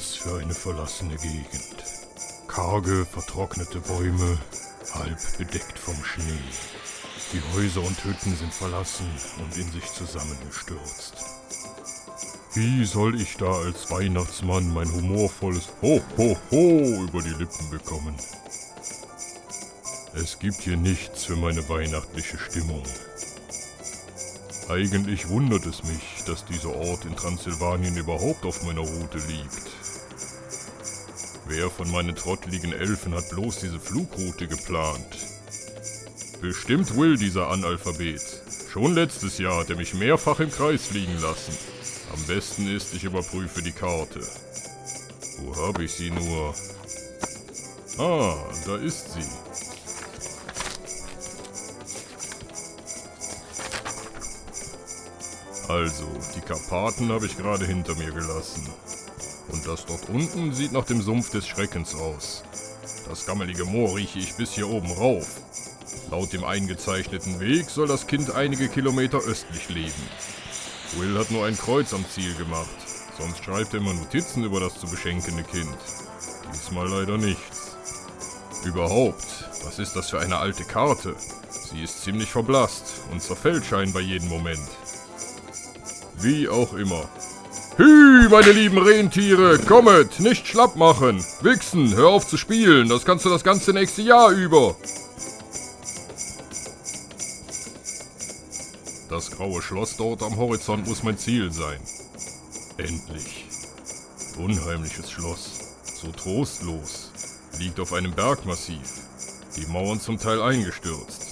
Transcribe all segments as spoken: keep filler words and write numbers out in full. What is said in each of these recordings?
Was für eine verlassene Gegend. Karge, vertrocknete Bäume, halb bedeckt vom Schnee. Die Häuser und Hütten sind verlassen und in sich zusammengestürzt. Wie soll ich da als Weihnachtsmann mein humorvolles Ho, ho, ho über die Lippen bekommen? Es gibt hier nichts für meine weihnachtliche Stimmung. Eigentlich wundert es mich, dass dieser Ort in Transsilvanien überhaupt auf meiner Route liegt. Wer von meinen trotteligen Elfen hat bloß diese Flugroute geplant? Bestimmt Will, dieser Analphabet. Schon letztes Jahr hat er mich mehrfach im Kreis fliegen lassen. Am besten ist, ich überprüfe die Karte. Wo habe ich sie nur? Ah, da ist sie. Also, die Karpaten habe ich gerade hinter mir gelassen. Und das dort unten sieht nach dem Sumpf des Schreckens aus. Das gammelige Moor rieche ich bis hier oben rauf. Laut dem eingezeichneten Weg soll das Kind einige Kilometer östlich leben. Will hat nur ein Kreuz am Ziel gemacht. Sonst schreibt er immer Notizen über das zu beschenkende Kind. Diesmal leider nichts. Überhaupt, was ist das für eine alte Karte? Sie ist ziemlich verblasst und zerfällt scheinbar jeden Moment. Wie auch immer. Hü, meine lieben Rentiere, kommet, nicht schlapp machen. Vixen, hör auf zu spielen, das kannst du das ganze nächste Jahr über. Das graue Schloss dort am Horizont muss mein Ziel sein. Endlich. Unheimliches Schloss, so trostlos, liegt auf einem Bergmassiv. Die Mauern zum Teil eingestürzt.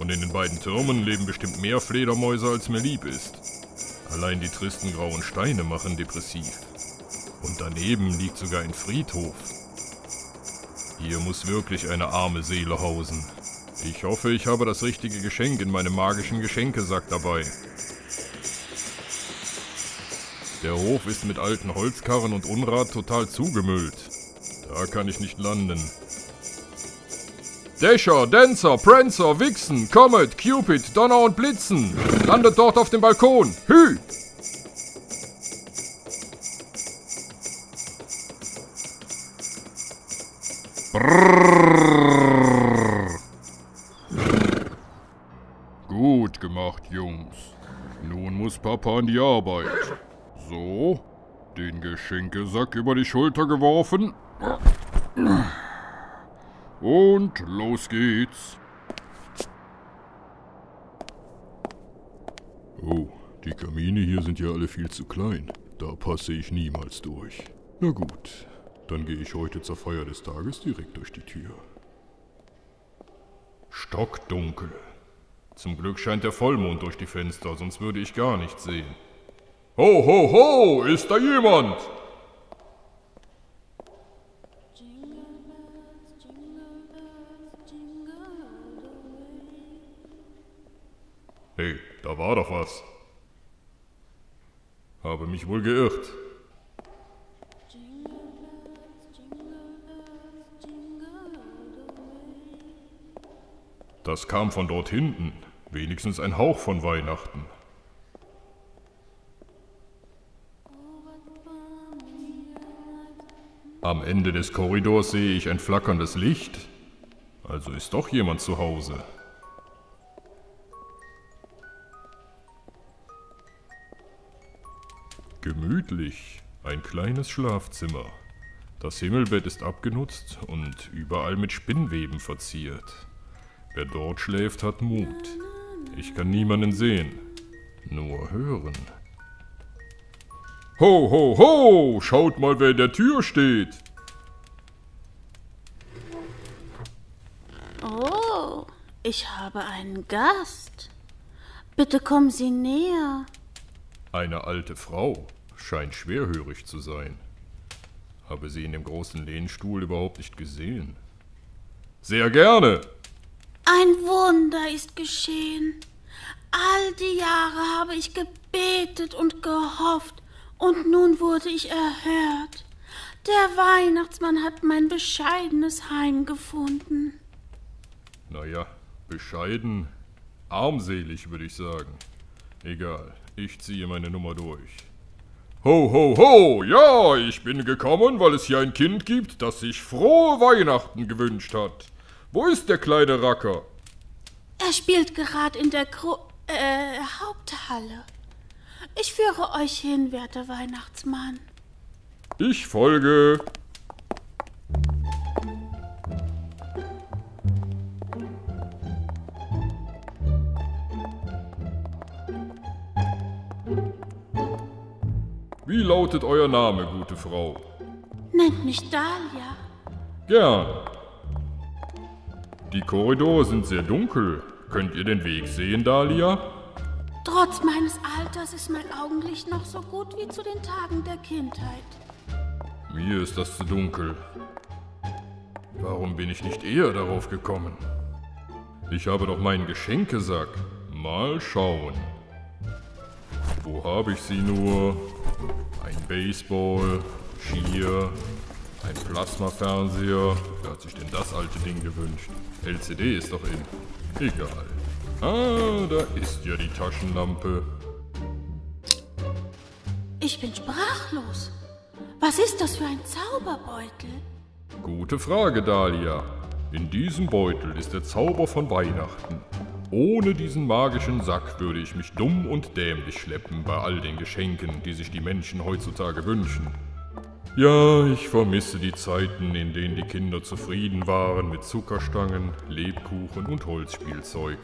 Und in den beiden Türmen leben bestimmt mehr Fledermäuse, als mir lieb ist. Allein die tristen grauen Steine machen depressiv. Und daneben liegt sogar ein Friedhof. Hier muss wirklich eine arme Seele hausen. Ich hoffe, ich habe das richtige Geschenk in meinem magischen Geschenkesack dabei. Der Hof ist mit alten Holzkarren und Unrat total zugemüllt. Da kann ich nicht landen. Dächer, Dancer, Prancer, Vixen, Comet, Cupid, Donner und Blitzen! Landet dort auf dem Balkon! Hü! Brrrr. Gut gemacht, Jungs. Nun muss Papa an die Arbeit. So, den Geschenkesack über die Schulter geworfen. Und los geht's. Oh, die Kamine hier sind ja alle viel zu klein. Da passe ich niemals durch. Na gut, dann gehe ich heute zur Feier des Tages direkt durch die Tür. Stockdunkel. Zum Glück scheint der Vollmond durch die Fenster, sonst würde ich gar nichts sehen. Ho, ho, ho, ist da jemand? Hey, da war doch was. Habe mich wohl geirrt. Das kam von dort hinten. Wenigstens ein Hauch von Weihnachten. Am Ende des Korridors sehe ich ein flackerndes Licht. Also ist doch jemand zu Hause. Gemütlich. Ein kleines Schlafzimmer. Das Himmelbett ist abgenutzt und überall mit Spinnweben verziert. Wer dort schläft, hat Mut. Ich kann niemanden sehen, nur hören. Ho, ho, ho! Schaut mal, wer in der Tür steht! Oh, ich habe einen Gast. Bitte kommen Sie näher. Eine alte Frau scheint schwerhörig zu sein. Habe sie in dem großen Lehnstuhl überhaupt nicht gesehen. Sehr gerne! Ein Wunder ist geschehen. All die Jahre habe ich gebetet und gehofft und nun wurde ich erhört. Der Weihnachtsmann hat mein bescheidenes Heim gefunden. Naja, bescheiden, armselig würde ich sagen. Egal. Ich ziehe meine Nummer durch. Ho, ho, ho! Ja, ich bin gekommen, weil es hier ein Kind gibt, das sich frohe Weihnachten gewünscht hat. Wo ist der kleine Racker? Er spielt gerade in der Gro äh, Haupthalle. Ich führe euch hin, werter Weihnachtsmann. Ich folge. Wie lautet euer Name, gute Frau? Nennt mich Dahlia. Gern. Die Korridore sind sehr dunkel. Könnt ihr den Weg sehen, Dahlia? Trotz meines Alters ist mein Augenlicht noch so gut wie zu den Tagen der Kindheit. Mir ist das zu dunkel. Warum bin ich nicht eher darauf gekommen? Ich habe doch meinen Geschenkesack. Mal schauen. Wo habe ich sie nur? Ein Baseball, Skier, ein Plasmafernseher. Wer hat sich denn das alte Ding gewünscht? L C D ist doch in. Egal. Ah, da ist ja die Taschenlampe. Ich bin sprachlos. Was ist das für ein Zauberbeutel? Gute Frage, Dahlia. In diesem Beutel ist der Zauber von Weihnachten. Ohne diesen magischen Sack würde ich mich dumm und dämlich schleppen bei all den Geschenken, die sich die Menschen heutzutage wünschen. Ja, ich vermisse die Zeiten, in denen die Kinder zufrieden waren mit Zuckerstangen, Lebkuchen und Holzspielzeug.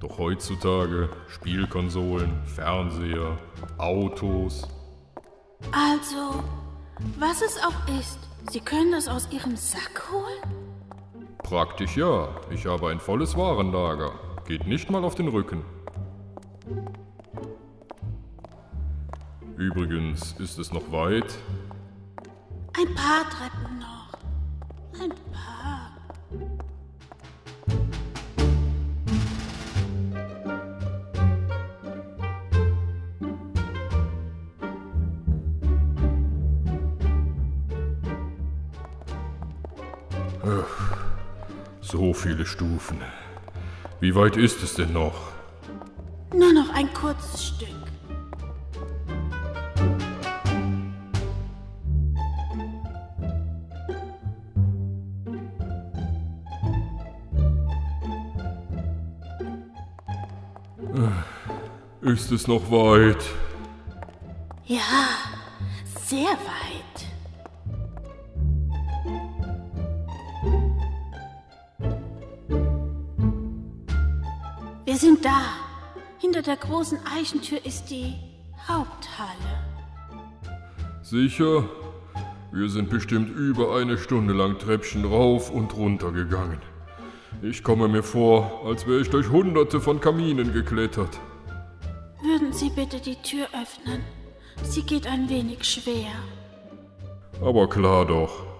Doch heutzutage Spielkonsolen, Fernseher, Autos. Also, was es auch ist, Sie können das aus Ihrem Sack holen? Praktisch ja. Ich habe ein volles Warenlager. Geht nicht mal auf den Rücken. Übrigens, ist es noch weit? Ein paar Treppen noch. Ein paar. Ach, so viele Stufen. Wie weit ist es denn noch? Nur noch ein kurzes Stück. Ist es noch weit? Ja, sehr weit. Wir sind da. Hinter der großen Eichentür ist die Haupthalle. Sicher? Wir sind bestimmt über eine Stunde lang Treppchen rauf und runter gegangen. Ich komme mir vor, als wäre ich durch hunderte von Kaminen geklettert. Würden Sie bitte die Tür öffnen? Sie geht ein wenig schwer. Aber klar doch.